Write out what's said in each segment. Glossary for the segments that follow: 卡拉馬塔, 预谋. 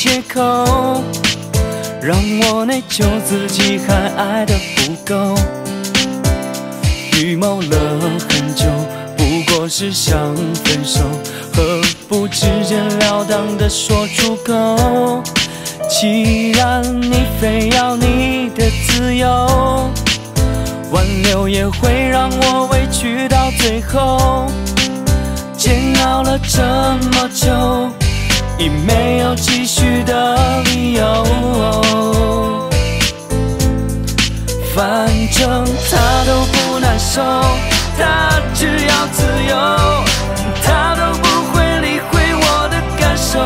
借口，让我内疚自己还爱得不够。预谋了很久，不过是想分手，何不直截了当的说出口？既然你非要你的自由，挽留也会让我委屈到最后。煎熬了这么久，已没有继续的理由。反正他都不难受，他只要自由，他都不会理会我的感受。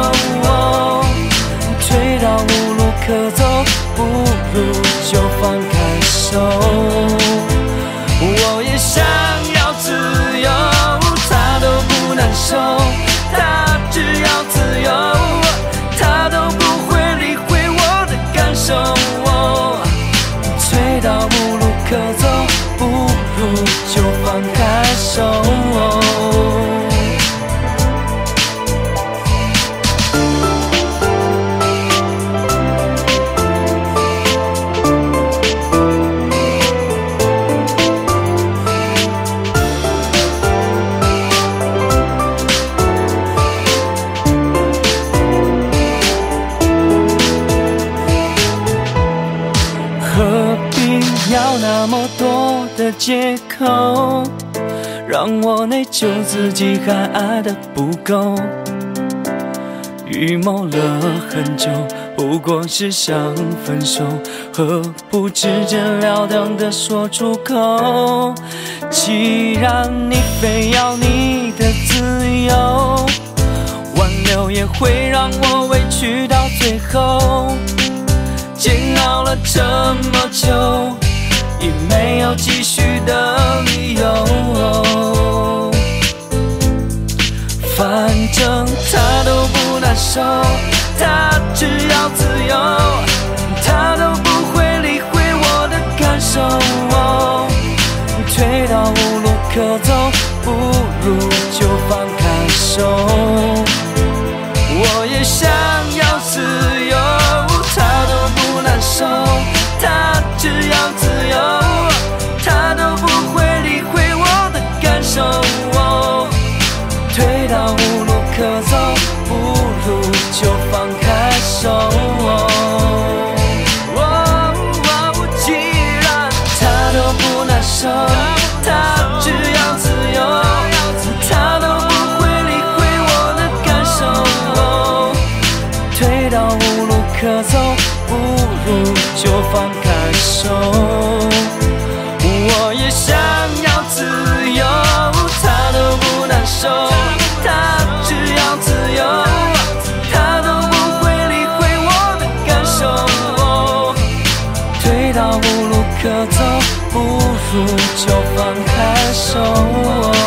退到无路可走，不如就放开手。我也想要自由，他都不难受，他只要自由，他都不会理会我的感受。退到无路可走，不如就放开手。借口让我内疚自己还爱得不够，预谋了很久，不过是想分手，何不直截了当的说出口？既然你非要你的自由，挽留也会让我委屈到最后。煎熬了这么久，已没有继续的理由。反正他都不难受，他只要自由，他都不会理会我的感受。退到无路可走，不如就放开手。我也想要自由，他都不难受，他只要自由，他都不会理会我的感受。退到无路可走，不如就放开手。既然他都不难受，他只要自由，他都不会理会我的感受。退到无路可走，不如就放开手。可走，不如就放开手。